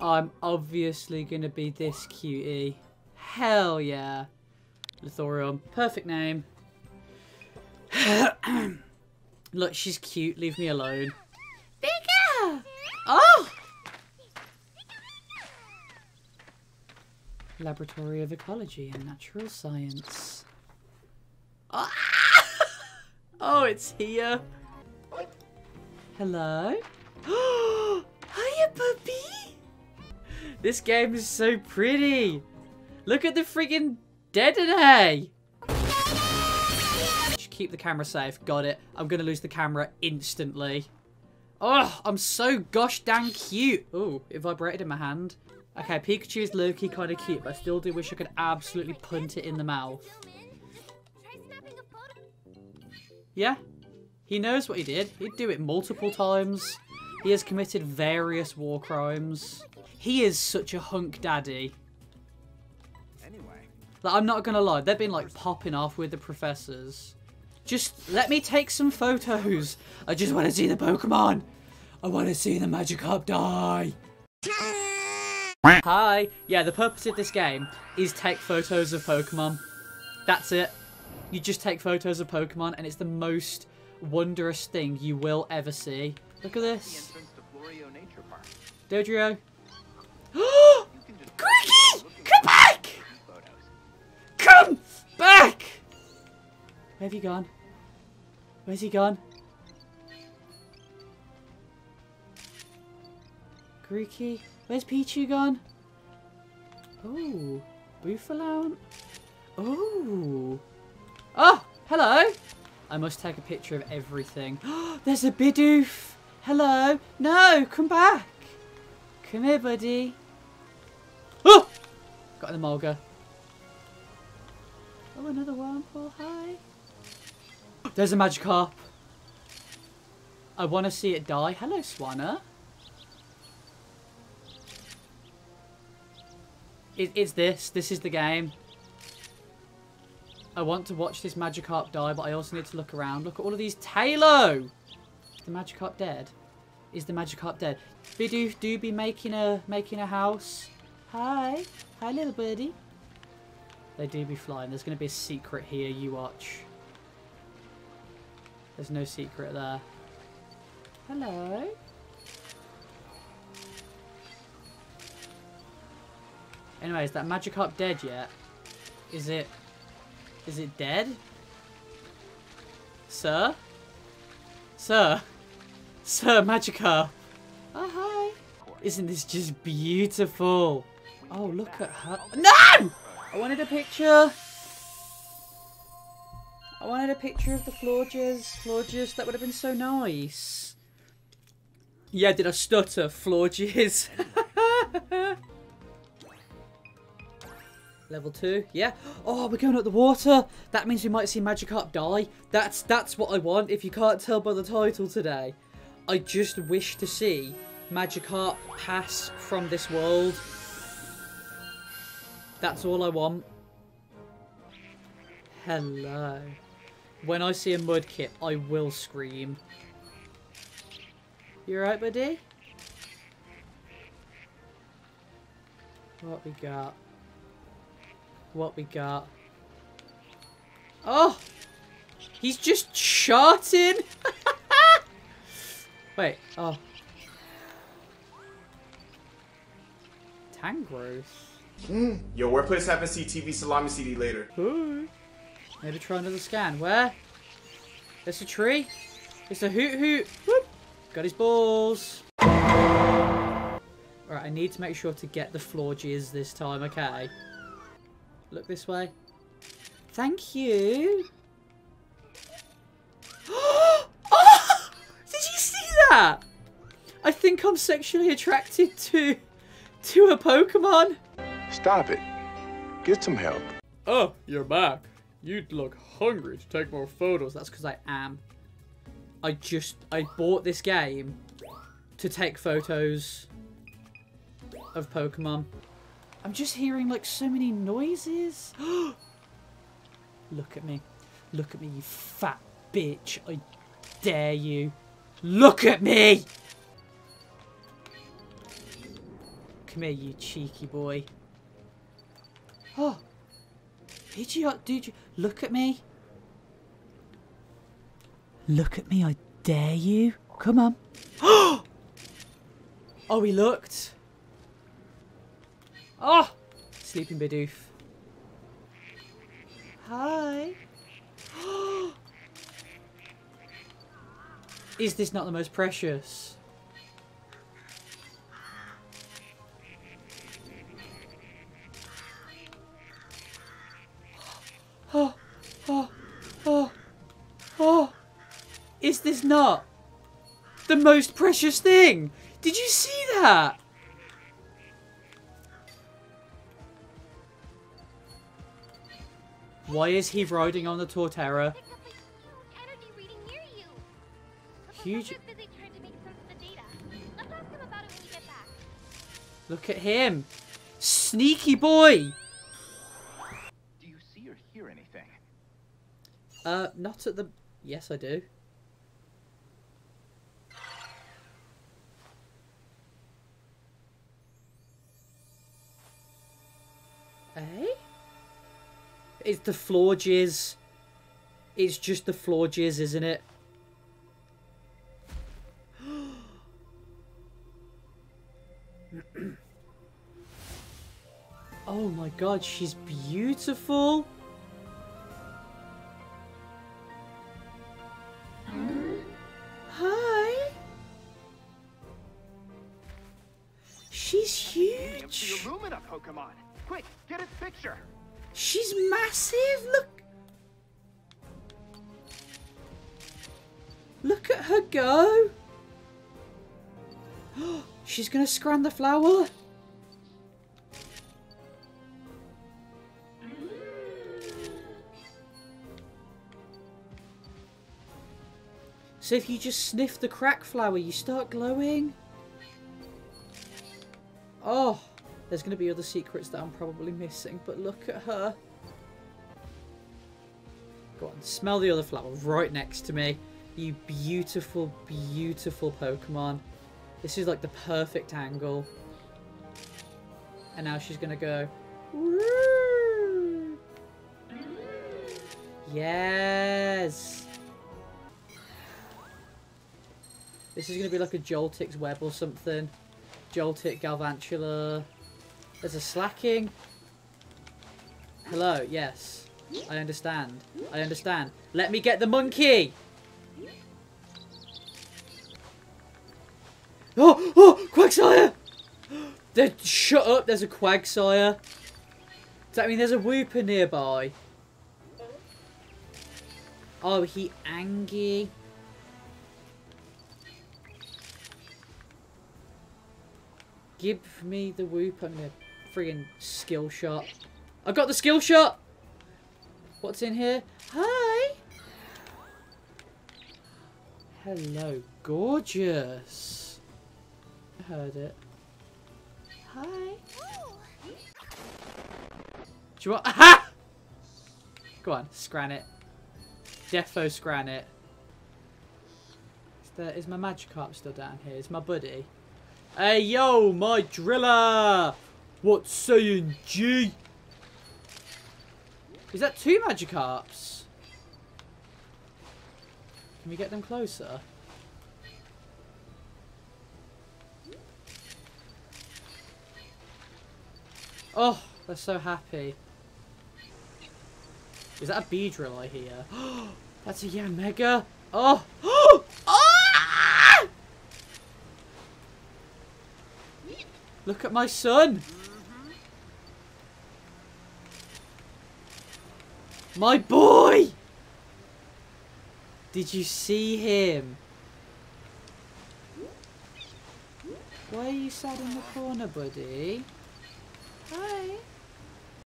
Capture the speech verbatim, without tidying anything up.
I'm obviously going to be this cutie. Hell yeah. Lithoriorm. Perfect name. Look, she's cute. Leave me alone. Pika! Oh! Laboratory of Ecology and Natural Science. Oh, oh it's here. Hello? Hiya, puppy! This game is so pretty. Look at the friggin' deadenae! Just keep the camera safe. Got it. I'm gonna lose the camera instantly. Oh, I'm so gosh dang cute. Oh, it vibrated in my hand. Okay, Pikachu is low-key kind of cute, but I still do wish I could absolutely punt it in the mouth. Yeah, he knows what he did. He'd do it multiple times. He has committed various war crimes. He is such a hunk daddy. Anyway, like, I'm not gonna lie, they've been like popping off with the professors. Just let me take some photos. I just want to see the Pokemon. I want to see the Magikarp die. Hi. Yeah, the purpose of this game is take photos of Pokemon. That's it. You just take photos of Pokemon and it's the most wondrous thing you will ever see. Look at this. Dodrio. Greeky! Come back! Come back! Where have you gone? Where's he gone? Greeky. Where's Pichu gone? Oh, Boofalown. Oh. Oh, hello. I must take a picture of everything. Oh, there's a Bidoof. Hello. No, come back. Come here, buddy. Oh, got an Emolga. Oh, another wormhole. Hi. There's a Magikarp. I want to see it die. Hello, Swanna. It is this. This is the game. I want to watch this Magikarp die, but I also need to look around. Look at all of these. Taillow! Is the Magikarp dead? Is the Magikarp dead? Bidoof do be making a, making a house. Hi. Hi, little birdie. They do be flying. There's going to be a secret here, you watch. There's no secret there. Hello. Anyway, is that Magikarp dead yet? Is it... Is it dead? Sir? Sir? Sir Magikarp! Oh, hi! Isn't this just beautiful? Oh, look at her. No! I wanted a picture! I wanted a picture of the Florges. Florges, that would have been so nice. Yeah, did I stutter? Florges. Level two, yeah. Oh, we're going up the water. That means we might see Magikarp die. That's that's what I want. If you can't tell by the title today, I just wish to see Magikarp pass from this world. That's all I want. Hello. When I see a mudkip, I will scream. You alright, buddy? What we got? What we got? Oh, he's just charting. Wait, oh, Tangrowth. Mm. Yo, where place haven't seen T V salami C D later. Ooh. Maybe try another scan. Where? There's a tree. It's a hoot hoot. Whoop. Got his balls. All right, I need to make sure to get the Florges this time. Okay. Look this way. Thank you. Oh! Did you see that? I think I'm sexually attracted to to a Pokemon. Stop it. Get some help. Oh, you're back. You'd look hungry to take more photos. That's because I am. I just I bought this game to take photos of Pokemon. I'm just hearing, like, so many noises. Look at me. Look at me, you fat bitch. I dare you. Look at me! Come here, you cheeky boy. Oh, Pidgeot, dude, look at me. Look at me, I dare you. Come on. Oh, he looked. Oh, sleeping Bidoof. Hi. Is this not the most precious? Oh, oh, oh, oh. Is this not the most precious thing? Did you see that? Why is he riding on the Torterra? Huge. Look at him. Sneaky boy. Do you see or hear anything? Uh, not at the... Yes, I do. Eh? It's the Florges. It's just the Florges, isn't it? Oh my god, she's beautiful. Hi. She's huge. The Illumina Pokemon. Quick, get its picture. She's massive. Look. Look at her go. She's going to scran the flower. So if you just sniff the crack flower, you start glowing. Oh, there's going to be other secrets that I'm probably missing, but look at her. Go on, smell the other flower right next to me. You beautiful, beautiful Pokemon. This is like the perfect angle. And now she's going to go. Woo! Yes! This is going to be like a Joltik's web or something. Joltik, Galvantula. There's a slacking. Hello, yes. I understand. I understand. Let me get the monkey! Oh! Oh! Quagsire! They're, shut up! There's a Quagsire. Does that mean there's a Wooper nearby? Oh, he angry. Give me the Whoop. I'm going to friggin' skill shot. I got the skill shot! What's in here? Hi! Hello, gorgeous. I heard it. Hi. Do you want... Aha! Go on, scran it. Defo scran it. Is, there... Is my Magikarp still down here? Is my buddy? Hey yo, my driller! What's saying, G? Is that two Magikarps? Can we get them closer? Oh, they're so happy. Is that a Beedrill I hear? That's a Yanmega! Oh! Oh! Look at my son! Mm-hmm. My boy! Did you see him? Why are you sad in the corner, buddy? Hi!